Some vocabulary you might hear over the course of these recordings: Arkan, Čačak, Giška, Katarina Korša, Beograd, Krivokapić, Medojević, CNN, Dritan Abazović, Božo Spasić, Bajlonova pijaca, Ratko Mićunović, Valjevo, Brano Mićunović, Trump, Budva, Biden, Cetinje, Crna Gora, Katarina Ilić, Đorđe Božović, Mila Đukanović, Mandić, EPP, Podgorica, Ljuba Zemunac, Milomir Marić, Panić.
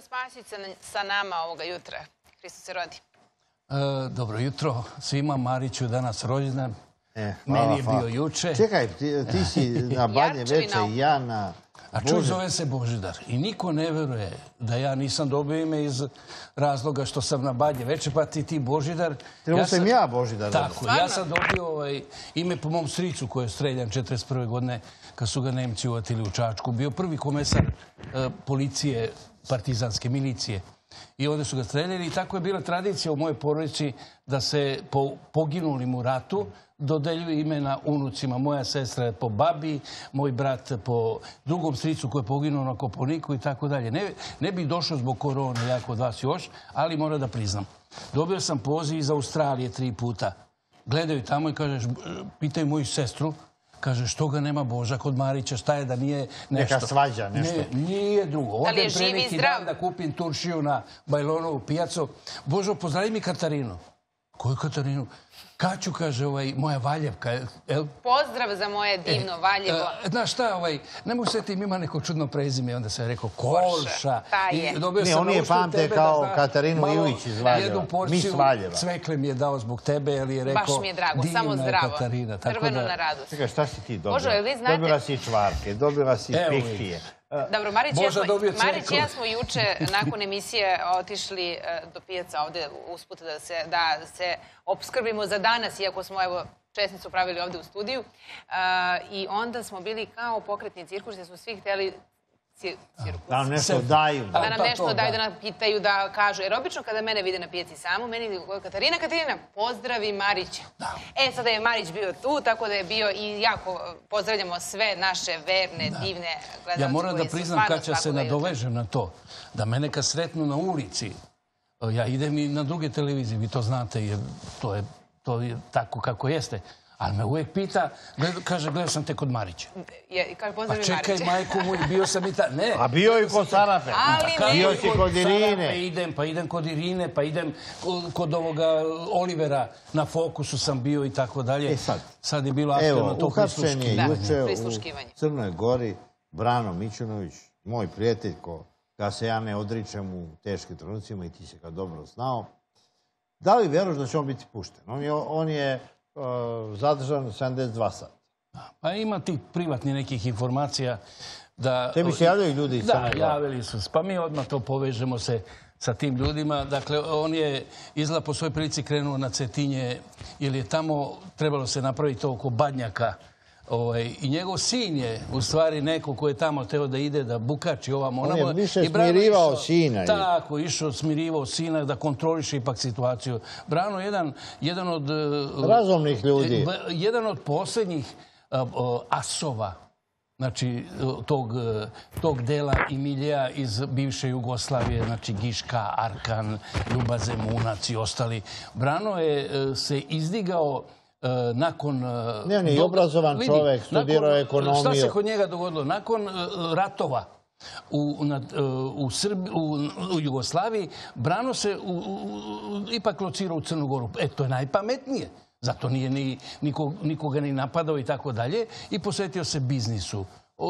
Božo Spasić sa nama ovoga jutra. Hristos se rodi. Dobro jutro svima. Mariću danas rođendan. Meni je bio juče. Čekaj, ti si na Banje Veče i ja na... A čovjek zove se Božidar i niko ne veruje da ja nisam dobio ime iz razloga što sam na Badnje Veče, pa ti Božidar. Trebao sam ja Božidar. Tako, ja sam dobio ime po mom stricu koji je streljan 1941. godine kad su ga Nemci uvatili u Čačku. Bio prvi komesar policije, partizanske milicije. I onda su ga streljali i tako je bila tradicija u mojoj porodici da se po poginulim u ratu dodeljuju imena unucima. Moja sestra je po babi, moj brat po drugom stricu koji je poginuo na Koponiku i tako dalje. Ne bih došao zbog korone, jako od vas još, ali moram da priznam. Dobio sam poziv iz Australije 3 puta. Gledaju tamo i pitaju moju sestru, kaže, što ga nema Boža kod Marića, šta je da nije nešto. Neka svađa, nešto. Ne, nije drugo. Ovdje je pre neki dan da kupim turšiju na Bajlonovu pijacu. Božo, pozdravi mi Katarinu. Koju Katarinu? Kaću, kaže, moja Valjevka. Pozdrav za moje divno Valjevo. Znaš šta, ne mogu se tim ima neko čudno prezime. Onda sam rekao, Korša. Ne, on je pamte kao Katarinu Ilić iz Valjeva. Mi s Valjeva. Cvekle mi je dao zbog tebe, ali je rekao, divna je Katarina. Crveno na radost. Čekaj, šta si ti dobila? Dobila si čvarke, dobila si pihtije. Dobro, Marić i ja smo juče nakon emisije otišli do pijaca ovde usput da se opskrbimo za danas, iako smo česnicu pravili ovde u studiju. I onda smo bili kao pokretni cirkus, jer smo svi hteli cirkus. Da nam nešto daju. Da nam nešto daju, da nam pitaju, da kažu. Jer obično kada mene vide na pijaci samo, meni Katarina, pozdravi Marića. E, sada je Marić bio tu, tako da je bio i jako pozdravljamo sve naše verne, divne gledalce. Ja moram da priznam kad će se nadovežem na to, da mene kad sretnu na ulici, ja idem i na druge televizije, vi to znate, jer to je tako kako jeste. Ali me uvijek pita, kaže, gledao sam te kod Marića. Pa čekaj, majku moj, bio sam i ta... A bio i kod Sarafe. Bio si kod Irine. Pa idem kod Irine, pa idem kod ovoga Olivera. Na Fokusu sam bio i tako dalje. Sad je bilo aktivno to prisluškivanje. Evo, uhapšen je juče u Crnoj Gori Brano Mićunović, moj prijatelj, kada se ja ne odričem u teškim trenucima i ti se ga dobro znao. Da li vjeruš da će on biti pušten? On je... zadržano 72 sata. Pa ima tih privatnih nekih informacija da... Tebi se javljaju ljudi iz Crne Gore? Da, javili su se. Pa mi odmah to povežemo se sa tim ljudima. Dakle, on je izgleda po svoj prilici krenuo na Cetinje, jer je tamo trebalo se napraviti oko Badnjaka. I njegov sin je, u stvari, neko ko je tamo hteo da ide, da bukači ovamo. On je više smirivao sina. Tako, išao, smirivao sina, da kontroliše ipak situaciju. Brano je jedan od... razumnih ljudi. Jedan od poslednjih asova, znači, tog dela i milija iz bivše Jugoslavije, znači Giška, Arkan, Ljuba Zemunac i ostali. Brano je se izdigao nakon... Ne, on je i obrazovan čovek, studirao ekonomiju. Šta se kod njega dogodilo? Nakon ratova u Jugoslaviji, Brano se ipak locirao u Crnu Goru. E, to je najpametnije. Zato nije nikoga ni napadao i tako dalje. I posvetio se biznisu.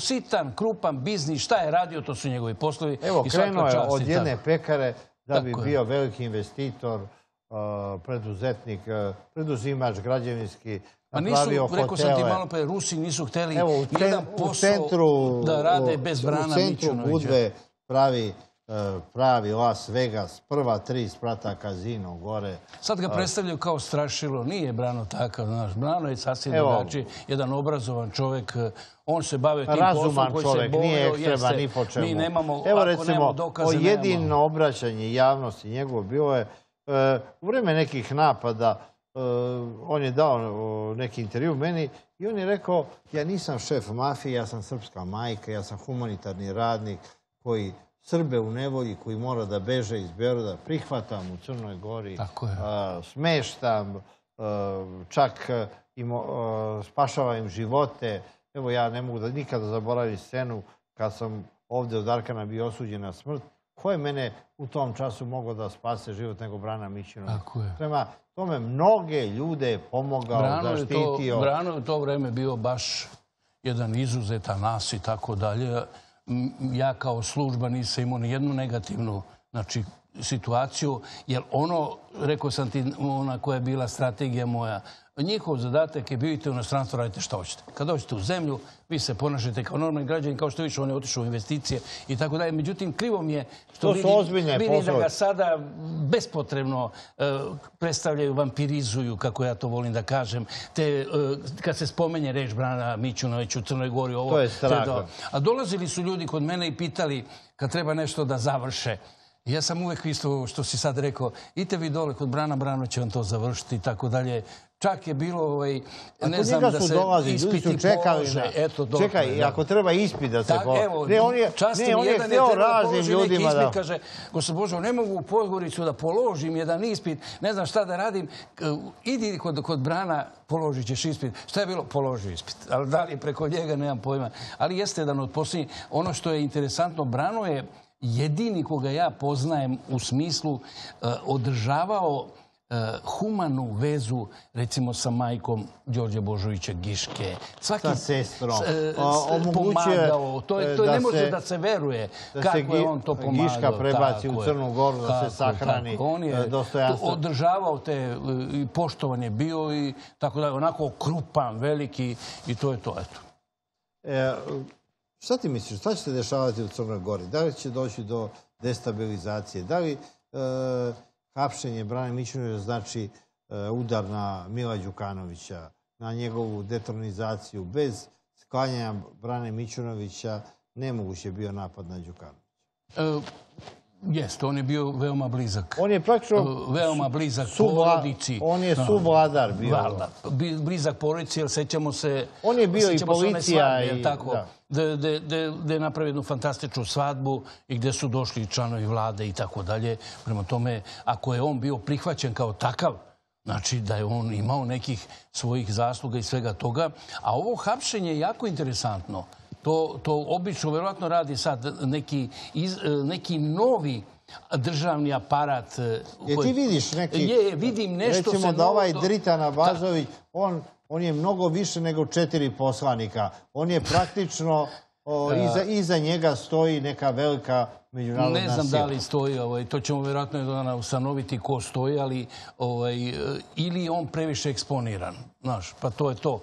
Sitan, krupan biznis, šta je radio, to su njegovi poslovi. Evo, krenuo je od jedne pekare da bi bio veliki investitor, preduzetnik, preduzimač građevinski, napravio hotele. Rekao sam ti malo pa Rusi nisu hteli jedan posao da rade bez Brana Mićunovića. U centru Budve pravi Las Vegas, prva 3 sprata kazino gore. Sad ga predstavljaju kao strašilo, nije Brano takav, znaš, Brano je sasvim drugačiji, jedan obrazovan čovek, on se bavio tim poslom koji se borio, jeste, mi nemamo, ako nemamo dokaze, nemamo. Evo recimo, jedino obraćanje javnosti njegovo bilo je u vreme nekih napada. On je dao neki intervju meni i on je rekao, ja nisam šef mafije, ja sam srpska majka, ja sam humanitarni radnik koji Srbe u nevolji, koji mora da beže iz Beograda, prihvatam u Crnoj Gori, smeštam, čak spašavam im živote. Evo, ja ne mogu da nikada zaboravim scenu kad sam ovde od Arkana bio osuđen na smrt. Ko je mene u tom času mogao da spase život nego Brana Mićunović? Prema tome, mnoge ljude je pomogao, zaštitio. Brano je u to vreme bio baš jedan izuzetan as i tako dalje. ja kao služba nisam imao nijednu negativnu situaciju, jer ono, rekao sam ti, ona koja je bila strategija moja, njihov zadatak je bio, idite u inostranstvo, radite šta hoćete. Kad dođete u zemlju, vi se ponašate kao normalni građani, kao što više oni otišu u investicije i tako dalje. Međutim, krivo mi je što vidi da ga sada bespotrebno predstavljaju, vampirizuju, kako ja to volim da kažem. Kad se spomenje reč Brana Mićunović u Crnoj Gori, ovo... To je strašno. A dolazili su ljudi kod mene i pitali kad treba nešto da završe. Ja sam uvek isto što si sad rekao, idite vi dole kod Brana, Brano će vam to završiti i tako dalje. Čak je bilo, ne znam da se ispiti polože. Čekaj, ako treba ispit da se polože. Ne, on je hteo raznim ljudima da... Kaže, gospod Božo, ne mogu u Podgoricu da položim jedan ispit, ne znam šta da radim. Idi kod Brana, položit ćeš ispit. Šta je bilo? Položi ispit. Ali da li preko njega, nemam pojma. Ali jeste jedan od posljednjih. Ono što je interesantno, Brano je jedini koga ja poznajem u smislu održavao humanu vezu, recimo, sa majkom Đorđe Božovića, Giške. Sa sestrom. Pomagao. To ne može da se veruje kako je on to pomagao. Giška prebaci u Crnu Goru da se sahrani dostojanstvo. Održavao te, poštovan je bio i tako da je onako krupan, veliki i to je to. Šta ti misliš? Šta će se dešavati u Crnoj Gori? Da li će doći do destabilizacije? Da li hapšenje Brane Mićunovića znači udar na Mila Đukanovića, na njegovu detronizaciju? Bez sklanjanja Brane Mićunovića nemoguće je bio napad na Đukanovića. Jeste, on je bio veoma blizak. On je praktično porodici. On je suvladar bio. Blizak porodici, jer sećamo se... On je bio i policija i... gde je napravio jednu fantastičnu svadbu i gde su došli članovi vlade i tako dalje. Prema tome, ako je on bio prihvaćen kao takav, znači da je on imao nekih svojih zasluga i svega toga. A ovo hapšenje je jako interesantno. To obično, verovatno, radi sad neki novi državni aparat. Ti vidiš neki... Vidim nešto... Recimo da ovaj Dritan Abazović, on je mnogo više nego 4 poslanika. On je praktično... Iza njega stoji neka velika međunarodna sila. Ne znam da li stoji, to ćemo vjerojatno jednog dana ustanoviti ko stoji, ali ili je on previše eksponiran, znaš, pa to je to.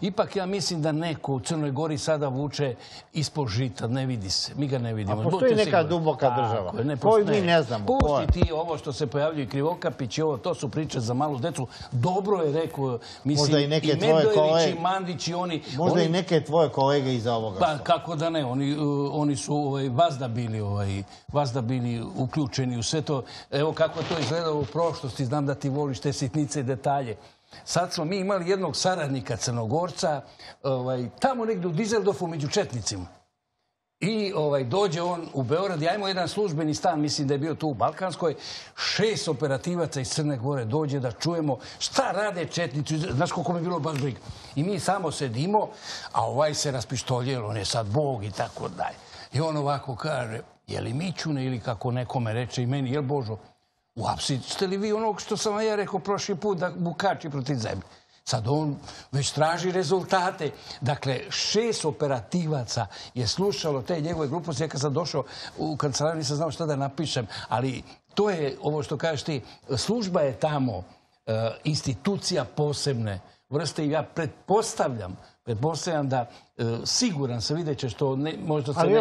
Ipak ja mislim da neko u Crnoj Gori sada vuče ispod žita, ne vidi se, mi ga ne vidimo. A postoji neka duboka država, koju mi ne znamo. Pusti ti ovo što se pojavljuje, Krivokapić i ovo, to su priče za malu decu. Dobro je rekao, mislim, i Medojević i Mandić i oni... Možda i neke tvoje kolege iza ovoga. Pa kako da ne, oni su vazda bili uključeni u sve to. Evo kako to izgledalo u prošlosti, znam da ti voliš te sitnice i detalje. Sad smo mi imali jednog saradnika Crnogorca, tamo negdje u Dizeldofu među četnicima. I dođe on u Beograd, ja imao jedan službeni stan, mislim da je bio tu u Balkanskoj, 6 operativaca iz Crne Gore dođe da čujemo šta rade četnici, znaš koliko mi je bilo baš briga. I mi samo sedimo, a ovaj se raspištoljelo, on je sad Bog i tako dalje. I on ovako kaže, je li Mićune ili kako nekome reče i meni, je li Božo, uhapsite li vi onog što sam ja rekao prošli put da bukači protiv zemlje? Sad on već traži rezultate. Dakle, 6 operativaca je slušalo te njegove gluposti. Ja kad sam došao u kancelariju nisam znao šta da napišem, ali to je ovo što kažeš ti, služba je tamo institucija posebne vrste i ja pretpostavljam da siguran se vidjet će što možda se ne...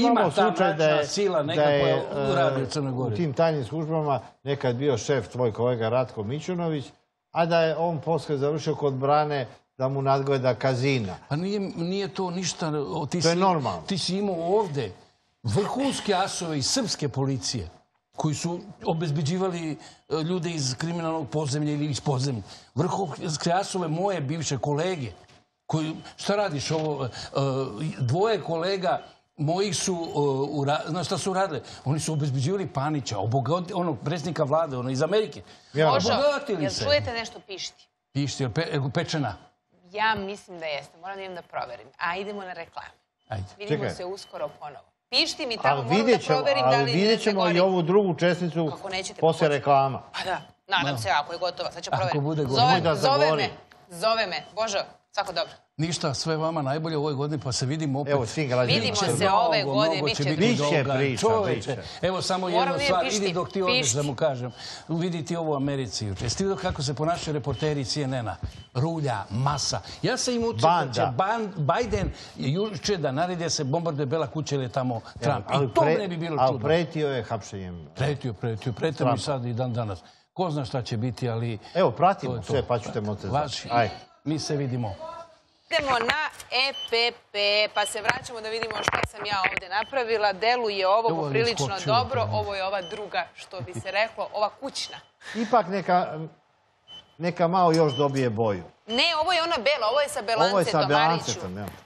Ima ta mračna sila neka koja radi u Crnoj Gori. U tim tajnim službama nekad bio šef tvoj kolega Ratko Mićunović, a da je on posle završio kod Brane da mu nadgleda kazina. Pa nije to ništa... To je normalno. Ti si imao ovde vrhunske asove iz srpske policije koji su obezbeđivali ljude iz kriminalnog podzemlja ili iz podzemlja. Vrhunske asove moje bivše kolege. Šta radiš ovo? 2 kolega mojih su, znaš šta su radili? Oni su obezbeđivali Panića, onog predsjednika vlade, ono iz Amerike. Božo, jel čujete nešto pišti? Pišti, pečena? Ja mislim da jeste, moram da idem da proverim. A idemo na reklamu. Vidimo se uskoro ponovo. Pišti mi tamo, moram da proverim da li ne govorim. Ali vidjet ćemo i ovu drugu učesnicu posle reklama. Pa da, nadam se, ako je gotova, sad ću proverim. Zove me, Božo. Svako dobro. Ništa, sve vama najbolje u ovoj godini, pa se vidimo opet. Evo, vidimo se ove godine, biće priča. Evo, samo jedna stvar, idi dok ti odeš da mu kažem. Vidi ti ovo u Americi. Jeste vidio kako se ponašaju reporteri CNN-a? Rulja, masa. Ja se im učinim da će Biden juče da naredi se bombarduje Bela kuća ili je tamo Trump. I to ne bi bilo čudno. Ali pretio je hapšenjem. Pretio mi sad i dan danas. Ko zna šta će biti, ali... Evo, pratimo sve, pa ću te moći znači. Mi se vidimo. Idemo na EPP, pa se vraćamo da vidimo što sam ja ovdje napravila. Deluje ovo poprilično dobro, ovo je ova druga, što bi se reklo, ova kućna. Ipak neka malo još dobije boju. Ne, ovo je ona bela, ovo je sa belancetom, Mariću.